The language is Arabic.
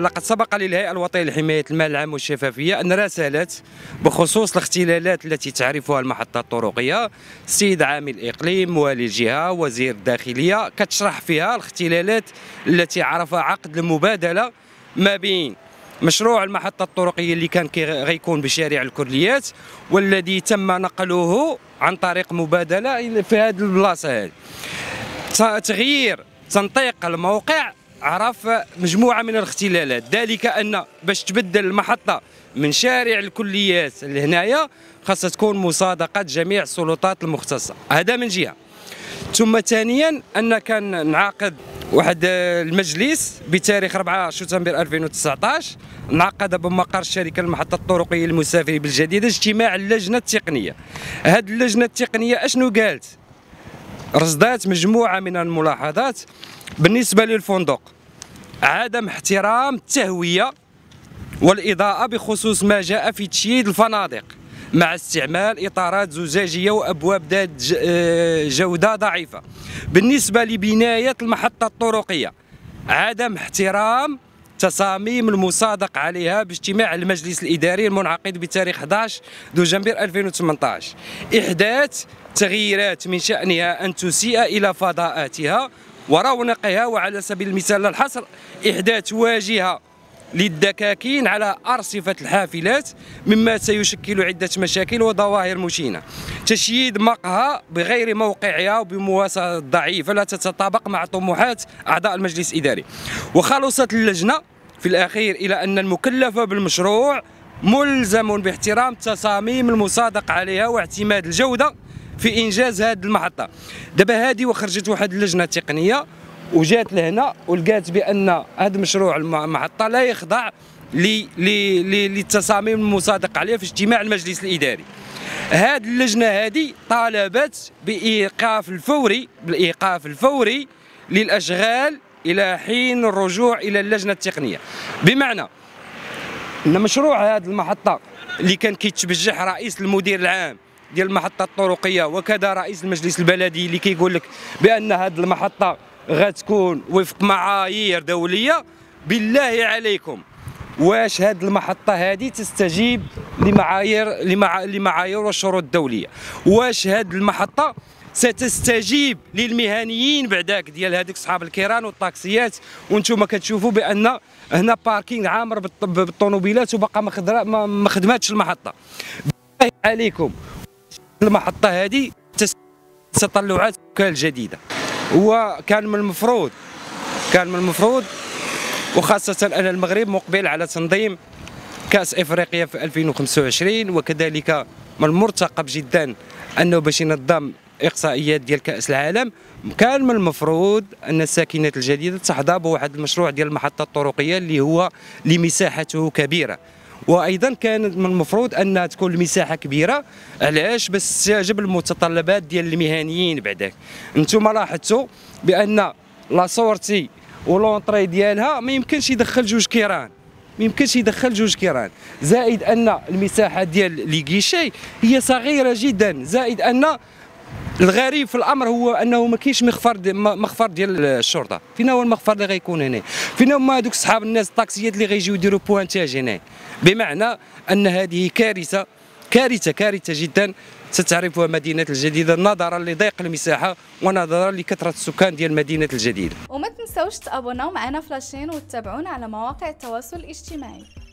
لقد سبق للهيئة الوطنية لحماية المال العام والشفافية أن راسلت بخصوص الاختلالات التي تعرفها المحطة الطرقية السيد عامل الإقليم والي الجهة وزير الداخلية، كتشرح فيها الاختلالات التي عرفها عقد المبادلة ما بين مشروع المحطة الطرقية اللي كان غيكون بشارع الكليات والذي تم نقله عن طريق مبادلة في هذه البلاصة. هذه تغيير تنطيق الموقع عرف مجموعة من الاختلالات، ذلك أن باش تبدل المحطة من شارع الكليات لهنايا خاصها تكون مصادقة جميع السلطات المختصة، هذا من جهة. ثم ثانيا أن كان نعقد واحد المجلس بتاريخ 4 شتنبر 2019 انعقد بمقر الشركة المحطة الطرقية المسافري بالجديدة اجتماع اللجنة التقنية. هذه اللجنة التقنية أشنو قالت؟ رصدات مجموعة من الملاحظات بالنسبة للفندق، عدم احترام التهوية والإضاءة بخصوص ما جاء في تشييد الفنادق مع استعمال إطارات زجاجية وأبواب ذات جودة ضعيفة. بالنسبة لبناية المحطة الطرقية، عدم احترام تصاميم المصادق عليها باجتماع المجلس الإداري المنعقد بتاريخ 11 دجنبر 2018، إحداث تغييرات من شأنها أن تسيء إلى فضاءاتها ورونقها، وعلى سبيل المثال الحصر إحداث واجهة للدكاكين على أرصفة الحافلات مما سيشكل عدة مشاكل وظواهر مشينة. تشييد مقهى بغير موقعها وبمواصفات ضعيفة لا تتطابق مع طموحات أعضاء المجلس الإداري. وخلصت اللجنة في الأخير إلى أن المكلف بالمشروع ملزم باحترام تصاميم المصادق عليها واعتماد الجودة في إنجاز هذه المحطة. دابا هذه وخرجت واحد اللجنة تقنية وجات لهنا ولقات بأن هذا مشروع المحطة لا يخضع للتصاميم المصادق عليها في اجتماع المجلس الإداري. هذه اللجنة هذه طالبت بالإيقاف الفوري للأشغال إلى حين الرجوع إلى اللجنة التقنية، بمعنى أن مشروع هذه المحطة اللي كان كيتبجح رئيس المدير العام ديال المحطة الطرقية وكذا رئيس المجلس البلدي اللي كيقول لك بأن هذه المحطة غتكون وفق معايير دولية، بالله عليكم واش هذه المحطة هذه تستجيب لمعايير والشروط الدولية؟ واش هذه المحطة ستستجيب للمهنيين بعداك ديال هذيك صحاب الكيران والطاكسيات؟ وانتم كتشوفوا بان هنا باركينغ عامر بالطونوبيلات وبقى ما خدماتش المحطة. بالله عليكم المحطة هذه تتطلعات الجديدة. وكان من المفروض وخاصة أن المغرب مقبل على تنظيم كأس إفريقيا في 2025، وكذلك من المرتقب جدا أنه باش ينظم إقصائيات ديال كأس العالم. كان من المفروض أن الساكنات الجديدة تحظى بواحد المشروع ديال المحطة الطرقية اللي هو مساحته كبيرة، وايضا كان من المفروض انها تكون المساحه كبيره. علاش؟ باش تستجيب المتطلبات ديال المهنيين بعداك. انتم لاحظتوا بان لا سورتي ولونطري ديالها ما يمكنش يدخل جوج كيران، زائد ان المساحه ديال لي كيشي هي صغيره جدا، زائد ان الغريب في الامر هو انه ما كاينش مخفر ديال الشرطه. فين هو المخفر اللي غيكون هنا؟ فين هما هذوك صحاب الناس الطاكسيات اللي غيجيو يديروا بوانتاج هنا؟ بمعنى ان هذه كارثه كارثه كارثه جدا ستعرفها مدينه الجديده نظرا لضيق المساحه ونظرا لكثره السكان ديال مدينه الجديده. وما تنساوش تابوناو معنا في لاشين وتتابعونا على مواقع التواصل الاجتماعي.